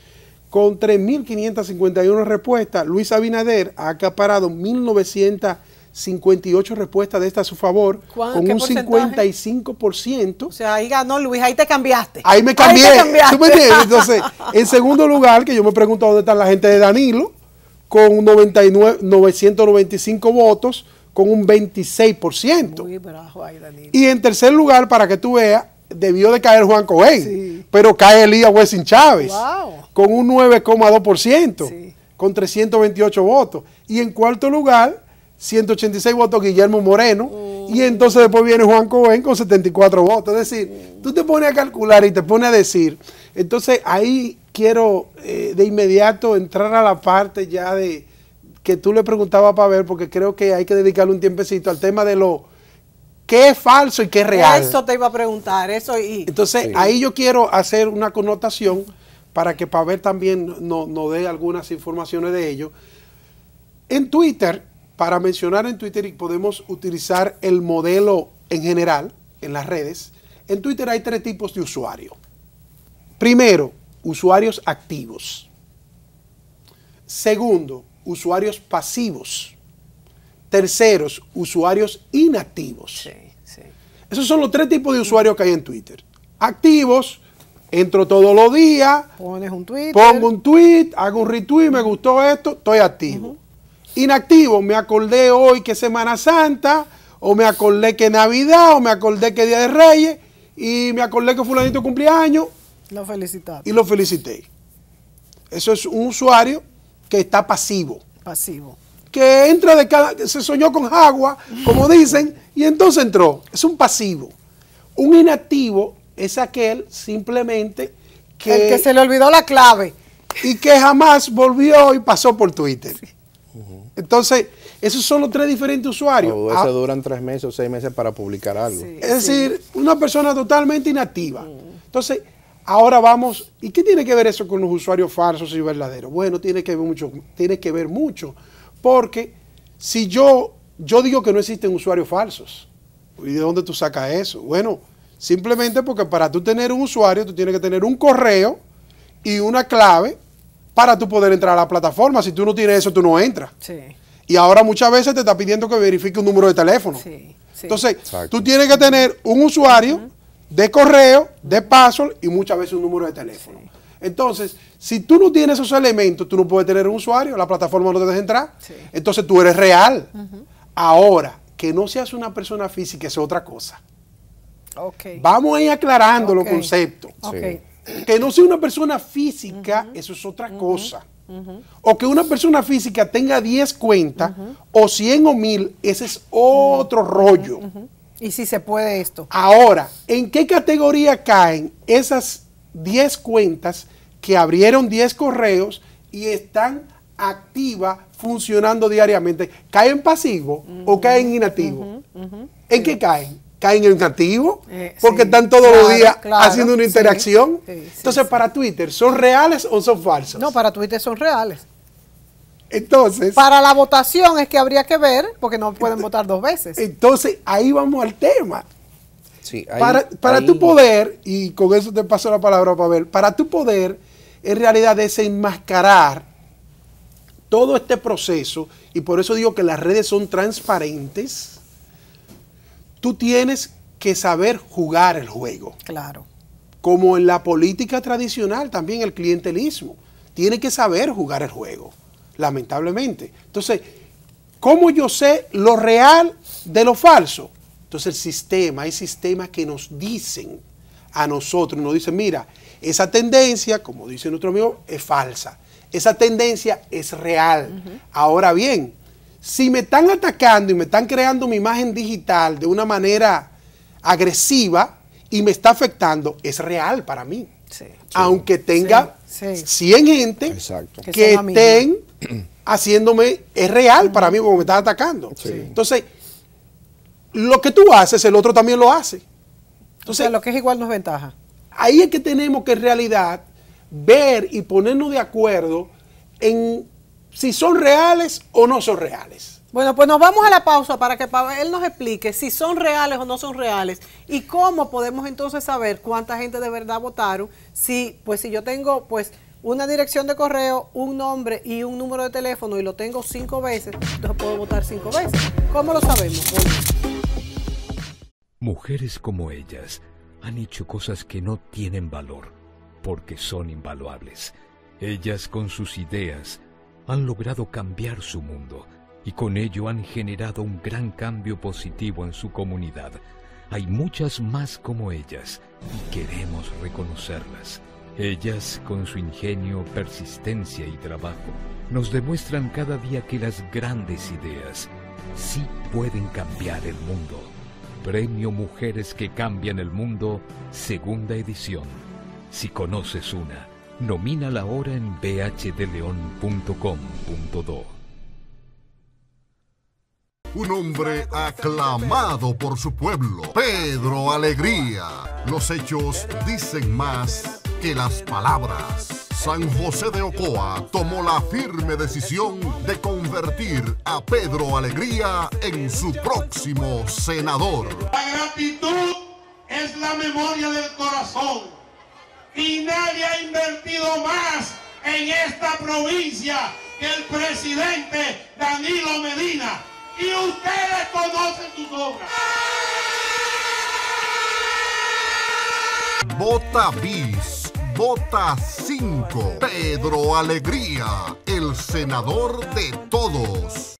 con 3.551 respuestas. Luis Abinader ha acaparado 1.958 respuestas de estas a su favor, con un porcentaje? 55%. O sea, ahí ganó Luis, ahí te cambiaste. Ahí me cambié. Ahí te cambiaste. ¿Tú me entiendes? Entonces, en segundo lugar, que yo me pregunto dónde está la gente de Danilo, con 995 votos, con un 26%. Muy bravo ahí, Danilo. Y en tercer lugar, para que tú veas, debió de caer Juan Cohen, sí, pero cae Elías Wessin Chávez, wow, con un 9,2%, sí, con 328 votos. Y en cuarto lugar, 186 votos Guillermo Moreno, y entonces después viene Juan Cohen con 74 votos. Es decir, tú te pones a calcular y te pones a decir, entonces ahí quiero de inmediato entrar a la parte ya de que tú le preguntabas a Pavel, porque creo que hay que dedicarle un tiempecito al tema de lo que es falso y que es real. Eso te iba a preguntar, eso y... Entonces, sí, ahí yo quiero hacer una connotación para que Pavel también nos dé algunas informaciones de ello. En Twitter, para mencionar en Twitter, podemos utilizar el modelo en general, en las redes. En Twitter hay tres tipos de usuarios. Primero, usuarios activos. Segundo, usuarios pasivos. Terceros, usuarios inactivos. Sí, sí. Esos son los tres tipos de usuarios que hay en Twitter. Activos, entro todos los días, pones un tweet, pongo un tweet, hago un retweet, me gustó esto, estoy activo. Inactivo, me acordé hoy que es Semana Santa, o me acordé que es Navidad, o me acordé que es Día de Reyes, y me acordé que fulanito cumpleaños. Lo felicitaste. Y lo felicité. Eso es un usuario que está pasivo. Pasivo. Que entra de cada... Se soñó con agua, como dicen, y entonces entró. Es un pasivo. Un inactivo es aquel simplemente que... El que se le olvidó la clave. Y que jamás volvió y pasó por Twitter. Sí. Entonces, esos son los tres diferentes usuarios. O eso duran 3 meses o 6 meses para publicar algo. Sí, es decir, una persona totalmente inactiva. Entonces... Ahora vamos, ¿y qué tiene que ver eso con los usuarios falsos y verdaderos? Bueno, tiene que ver mucho, porque si yo digo que no existen usuarios falsos, ¿y de dónde tú sacas eso? Bueno, simplemente porque para tú tener un usuario, tú tienes que tener un correo y una clave para tú poder entrar a la plataforma. Si tú no tienes eso, tú no entras. Sí. Y ahora muchas veces te está pidiendo que verifique un número de teléfono. Sí, sí. Entonces, exacto, tú tienes que tener un usuario... de correo, de password y muchas veces un número de teléfono. Sí. Entonces, si tú no tienes esos elementos, tú no puedes tener un usuario, la plataforma no te deja entrar. Sí. Entonces, tú eres real. Ahora, que no seas una persona física es otra cosa. Okay. Vamos a ir aclarando los conceptos. Okay. Que no sea una persona física, eso es otra cosa. O que una persona física tenga 10 cuentas, o 100 o 1000, ese es otro rollo. Y si se puede esto. Ahora, ¿en qué categoría caen esas 10 cuentas que abrieron 10 correos y están activas, funcionando diariamente? ¿Caen pasivo o caen inactivo? ¿En qué caen? ¿Caen en inactivo? Porque están todos los días haciendo una interacción. Entonces, para Twitter, ¿son reales o son falsos? No, para Twitter son reales. Entonces, para la votación es que habría que ver, porque no pueden votar 2 veces. Entonces, ahí vamos al tema. Sí, para tu poder, y con eso te paso la palabra, Pavel, para tu poder, en realidad, desenmascarar todo este proceso, y por eso digo que las redes son transparentes, tú tienes que saber jugar el juego. Claro. Como en la política tradicional, también el clientelismo. Tiene que saber jugar el juego. Lamentablemente. Entonces, ¿cómo yo sé lo real de lo falso? Entonces, hay sistemas que nos dicen a nosotros, nos dicen, mira, esa tendencia, como dice nuestro amigo, es falsa. Esa tendencia es real. Ahora bien, si me están atacando y me están creando mi imagen digital de una manera agresiva y me está afectando, es real para mí. Sí, aunque tenga 100 gente que estén haciéndome, es real para mí porque me están atacando. Entonces, lo que tú haces, el otro también lo hace. Entonces, o sea, lo que es igual no es ventaja. Ahí es que tenemos que en realidad ver y ponernos de acuerdo en si son reales o no son reales. Bueno, pues nos vamos a la pausa para que Pavel nos explique si son reales o no son reales y cómo podemos entonces saber cuánta gente de verdad votaron, si yo tengo una dirección de correo, un nombre y un número de teléfono y lo tengo 5 veces, entonces puedo votar 5 veces. ¿Cómo lo sabemos? Bueno. Mujeres como ellas han hecho cosas que no tienen valor porque son invaluables. Ellas con sus ideas han logrado cambiar su mundo y con ello han generado un gran cambio positivo en su comunidad. Hay muchas más como ellas y queremos reconocerlas. Ellas, con su ingenio, persistencia y trabajo, nos demuestran cada día que las grandes ideas sí pueden cambiar el mundo. Premio Mujeres que Cambian el Mundo, segunda edición. Si conoces una, nomínala ahora en bhdleon.com.do. Un hombre aclamado por su pueblo, Pedro Alegría. Los hechos dicen más que las palabras. San José de Ocoa tomó la firme decisión de convertir a Pedro Alegría en su próximo senador. La gratitud es la memoria del corazón y nadie ha invertido más en esta provincia que el presidente Danilo Medina, y ustedes conocen sus obras. Vota bis. Vota 5. Pedro Alegría, el senador de todos.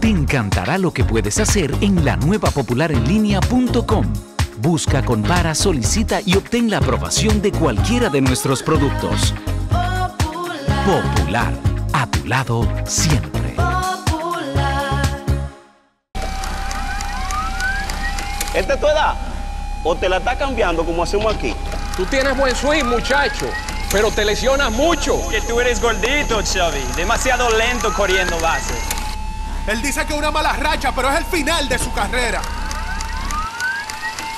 Te encantará lo que puedes hacer en la nueva popularenlinea.com. Busca, compara, solicita y obtén la aprobación de cualquiera de nuestros productos. Popular, a tu lado siempre. ¿Esta es tu edad? ¿O te la está cambiando como hacemos aquí? Tú tienes buen swing, muchacho, pero te lesionas mucho. Que tú eres gordito, Xavi. Demasiado lento corriendo base. Él dice que una mala racha, pero es el final de su carrera.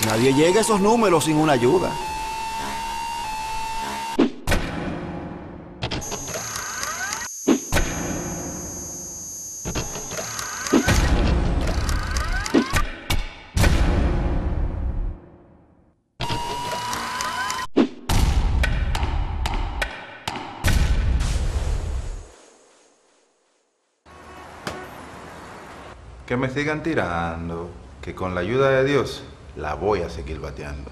Nadie llega a esos números sin una ayuda. Que me sigan tirando, que con la ayuda de Dios la voy a seguir bateando.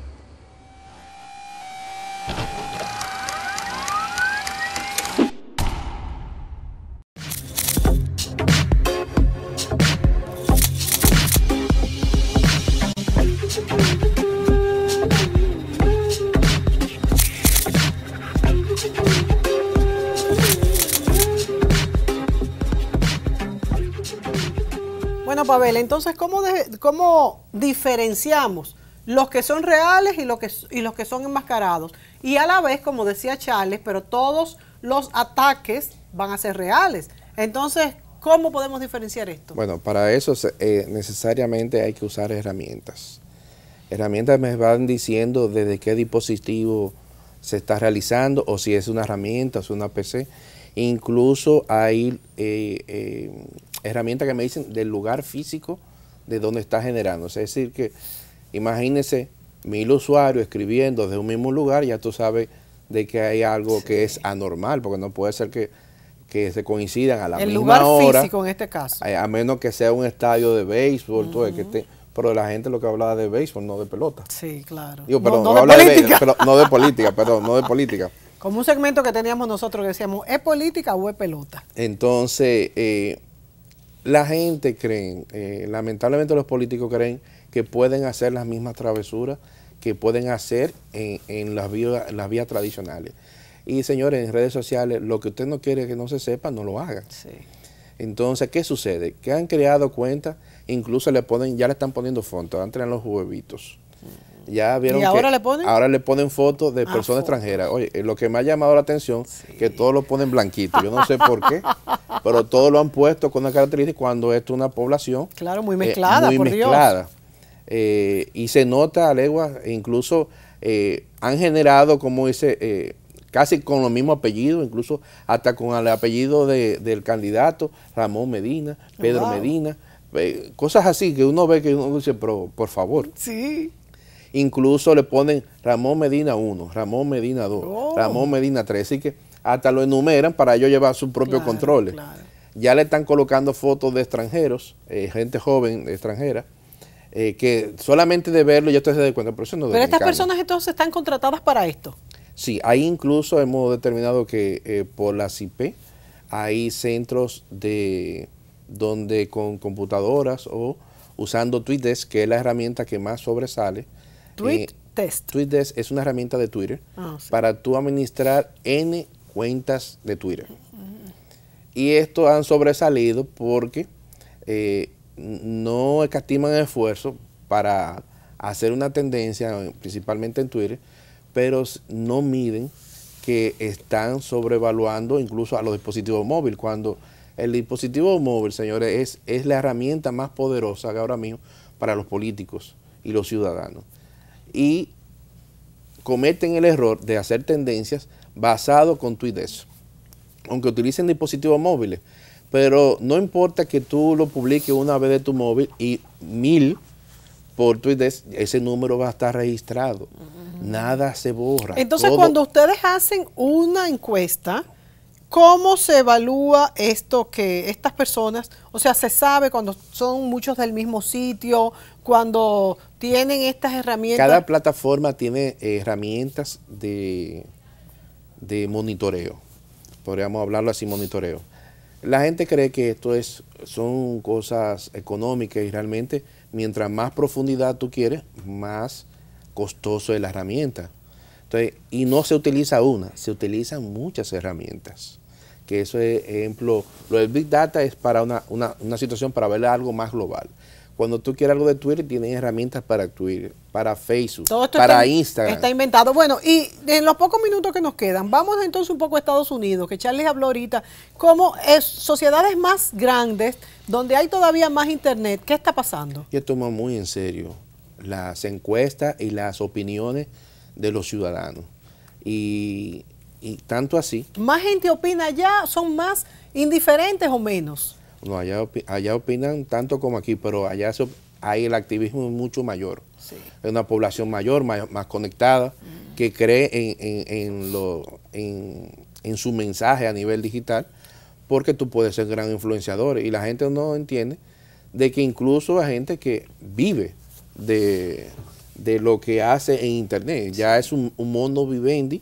Pavel, entonces, ¿cómo diferenciamos los que son reales y los que son enmascarados? Y a la vez, como decía Charles, pero todos los ataques van a ser reales. Entonces, ¿cómo podemos diferenciar esto? Bueno, para eso necesariamente hay que usar herramientas. Herramientas me van diciendo desde qué dispositivo se está realizando, o si es una herramienta, o si es una PC. Incluso hay herramientas que me dicen del lugar físico de donde está generándose. Es decir que, imagínense, 1000 usuarios escribiendo desde un mismo lugar, ya tú sabes de que hay algo que es anormal, porque no puede ser que se coincidan a la misma hora. El lugar físico en este caso. A menos que sea un estadio de béisbol, todo el que esté. Pero la gente lo que hablaba de béisbol, no de pelota. Sí, claro. Digo, perdón, no de política. Como un segmento que teníamos nosotros que decíamos, ¿es política o es pelota? Entonces, la gente cree, lamentablemente los políticos creen que pueden hacer las mismas travesuras que pueden hacer en las vías tradicionales. Y señores, en redes sociales, lo que usted no quiere que no se sepa, no lo haga. Sí. Entonces, ¿qué sucede? Que han creado cuentas, incluso ya le están poniendo fondos, entran los huevitos. ya vieron. ¿Y ahora que le ponen? Ahora le ponen fotos de personas extranjeras. Oye, lo que me ha llamado la atención es que todos lo ponen blanquito. Yo no sé por qué, pero todos lo han puesto con una característica cuando esto es una población. Claro, muy mezclada, muy por mezclada. Dios. Y se nota a leguas, incluso han generado, como dice, casi con los mismos apellidos, incluso hasta con el apellido del candidato, Ramón Medina, Pedro Medina, cosas así que uno ve que uno dice, pero por favor. Sí. Incluso le ponen Ramón Medina 1, Ramón Medina 2, Ramón Medina 3, así que hasta lo enumeran para ellos llevar sus propios controles. Claro. Ya le están colocando fotos de extranjeros, gente joven extranjera, que solamente de verlo ya usted se da cuenta. Pero, eso no es dominicano. Estas personas entonces están contratadas para esto. Sí, ahí incluso hemos determinado que por las IP hay centros de donde con computadoras o usando TweetDesk, que es la herramienta que más sobresale. TweetDesk es una herramienta de Twitter para tú administrar N cuentas de Twitter. Y esto han sobresalido porque no escatiman esfuerzo para hacer una tendencia, principalmente en Twitter, pero no miden que están sobrevaluando incluso a los dispositivos móviles. Cuando el dispositivo móvil, señores, es la herramienta más poderosa que ahora mismo para los políticos y los ciudadanos. Y cometen el error de hacer tendencias basado con TweetDesk, aunque utilicen dispositivos móviles. Pero no importa que tú lo publiques una vez de tu móvil y 1000 por TweetDesk, ese número va a estar registrado. Nada se borra. Entonces, cuando ustedes hacen una encuesta, ¿cómo se evalúa esto que estas personas, o sea, se sabe cuando son muchos del mismo sitio, cuando tienen estas herramientas? Cada plataforma tiene herramientas de monitoreo. Podríamos hablarlo así, monitoreo. La gente cree que esto son cosas económicas y realmente mientras más profundidad tú quieres, más costoso es la herramienta. Entonces, y no se utiliza una, se utilizan muchas herramientas. Que eso es, ejemplo, lo del Big Data es para una situación para ver algo más global. Cuando tú quieres algo de Twitter, tienes herramientas para Twitter, para Facebook, para Instagram. Está inventado. Bueno, y en los pocos minutos que nos quedan, vamos entonces un poco a Estados Unidos, que Charles habló ahorita, como sociedades más grandes, donde hay todavía más internet. ¿Qué está pasando? Yo tomo muy en serio las encuestas y las opiniones de los ciudadanos. Y tanto así. ¿Más gente opina allá? ¿Son más indiferentes o menos? No, allá opinan tanto como aquí, pero allá hay el activismo mucho mayor. Sí. Es una población mayor, más conectada, que cree en su mensaje a nivel digital, porque tú puedes ser gran influenciador. Y la gente no entiende de que incluso la gente que vive de lo que hace en internet, ya es un modo vivendi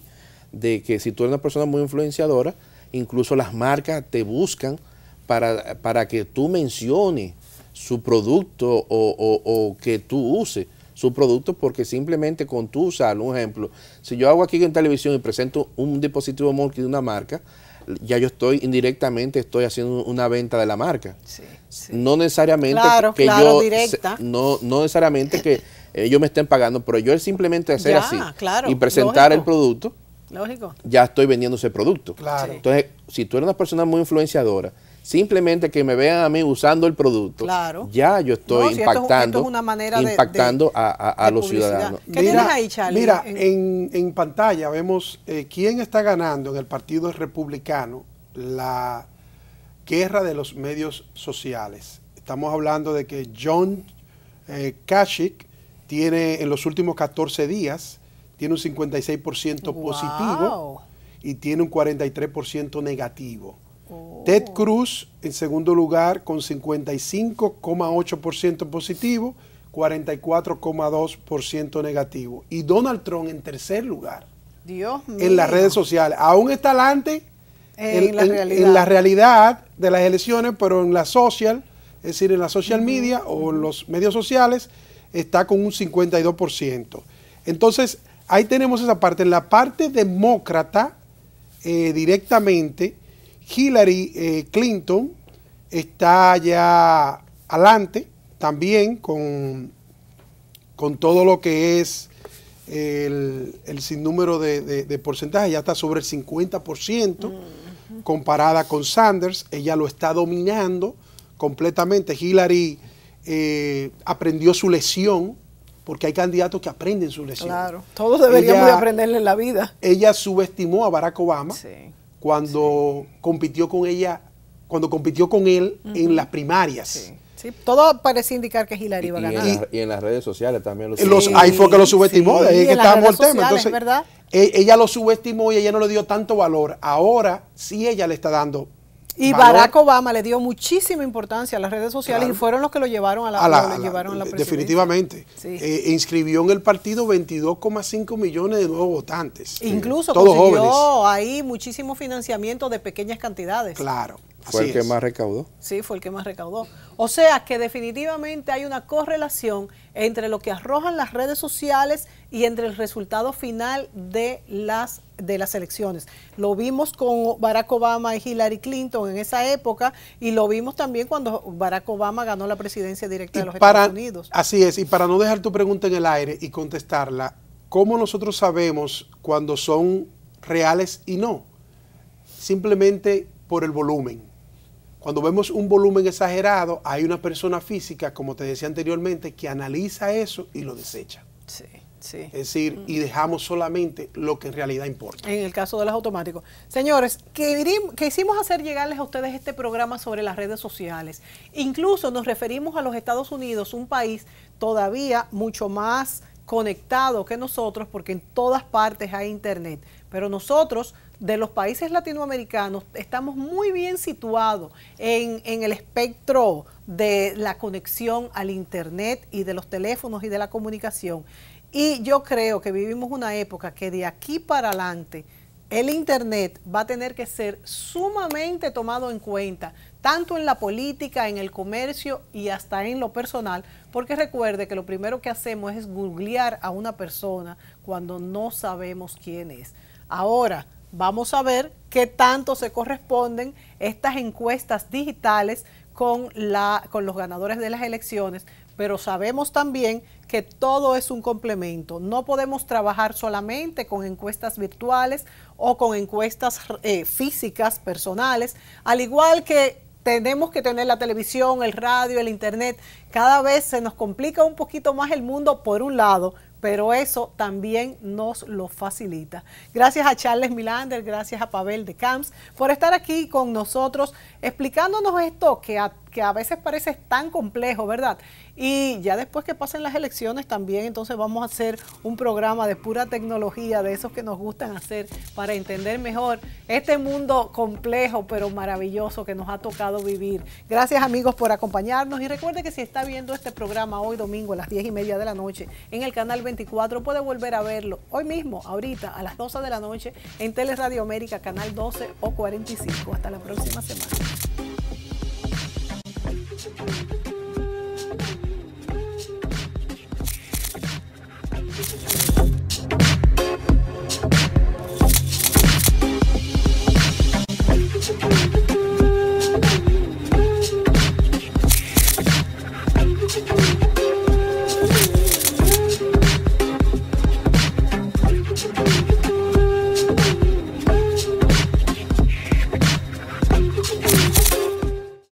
de que si tú eres una persona muy influenciadora, incluso las marcas te buscan para que tú menciones su producto o que tú uses su producto, porque simplemente con tú usarlo, un ejemplo, si yo hago aquí en televisión y presento un dispositivo móvil de una marca, ya yo estoy indirectamente haciendo una venta de la marca. Sí, sí. No necesariamente que yo directa. No necesariamente que ellos me estén pagando, pero yo simplemente hacer así y presentar el producto, ya estoy vendiendo ese producto. Claro. Entonces, si tú eres una persona muy influenciadora, simplemente que me vean a mí usando el producto, ya yo estoy impactando a los ciudadanos. ¿Qué tienes ahí, Charlie? Mira, en pantalla vemos quién está ganando en el Partido Republicano la guerra de los medios sociales. Estamos hablando de que John Kasich tiene en los últimos 14 días tiene un 56% positivo y tiene un 43% negativo. Ted Cruz en segundo lugar con 55,8% positivo, 44,2% negativo. Y Donald Trump en tercer lugar. Dios mío. En las redes sociales. Aún está adelante en la realidad de las elecciones, pero en la social, es decir, en la social media o en los medios sociales, está con un 52%. Entonces, ahí tenemos esa parte. En la parte demócrata, directamente, Hillary Clinton está ya adelante también con todo lo que es el sinnúmero de porcentajes, ya está sobre el 50%, comparada con Sanders. Ella lo está dominando completamente. Hillary aprendió su lección, porque hay candidatos que aprenden su lección. Claro, todos deberíamos de aprenderle en la vida. Ella subestimó a Barack Obama cuando compitió con ella, cuando compitió con él en las primarias. Sí, todo parecía indicar que Hillary iba a ganar. Y en las redes sociales también lo subestimó. Ahí fue que lo subestimó, de ahí es que estábamos el tema. Entonces, ¿verdad? Ella lo subestimó y ella no le dio tanto valor. Ahora sí ella le está dando valor. Barack Obama le dio muchísima importancia a las redes sociales y fueron los que lo llevaron a la presidencia. Definitivamente. Sí. Inscribió en el partido 22,5 millones de nuevos votantes. Incluso consiguió ahí muchísimo financiamiento de pequeñas cantidades. Claro. Fue el que más recaudó. Sí, fue el que más recaudó. O sea que definitivamente hay una correlación entre lo que arrojan las redes sociales y entre el resultado final de las elecciones. Lo vimos con Barack Obama y Hillary Clinton en esa época y lo vimos también cuando Barack Obama ganó la presidencia directa de los Estados Unidos. Así es, y para no dejar tu pregunta en el aire y contestarla, ¿cómo nosotros sabemos cuando son reales y no? Simplemente por el volumen. Cuando vemos un volumen exagerado, hay una persona física, como te decía anteriormente, que analiza eso y lo desecha. Sí. Es decir, y dejamos solamente lo que en realidad importa. En el caso de los automáticos. Señores, quisimos hacer llegarles a ustedes este programa sobre las redes sociales. Incluso nos referimos a los Estados Unidos, un país todavía mucho más conectado que nosotros, porque en todas partes hay internet. Pero nosotros, de los países latinoamericanos, estamos muy bien situados en el espectro de la conexión al internet y de los teléfonos y de la comunicación. Y yo creo que vivimos una época que de aquí para adelante el internet va a tener que ser sumamente tomado en cuenta, tanto en la política, en el comercio y hasta en lo personal, porque recuerde que lo primero que hacemos es googlear a una persona cuando no sabemos quién es. Ahora, vamos a ver qué tanto se corresponden estas encuestas digitales con los ganadores de las elecciones, pero sabemos también que todo es un complemento. No podemos trabajar solamente con encuestas virtuales o con encuestas físicas, personales, al igual que tenemos que tener la televisión, el radio, el internet. Cada vez se nos complica un poquito más el mundo por un lado, pero eso también nos lo facilita. Gracias a Charles Milander, gracias a Pavel de Camps por estar aquí con nosotros explicándonos esto que a veces parece tan complejo, ¿verdad? Y ya después que pasen las elecciones también, entonces vamos a hacer un programa de pura tecnología, de esos que nos gustan hacer para entender mejor este mundo complejo pero maravilloso que nos ha tocado vivir. Gracias, amigos, por acompañarnos y recuerde que si está viendo este programa hoy domingo a las 10:30 de la noche en el canal 24, puede volver a verlo hoy mismo, ahorita, a las 12 de la noche en Teleradio América, canal 12 o 45. Hasta la próxima semana.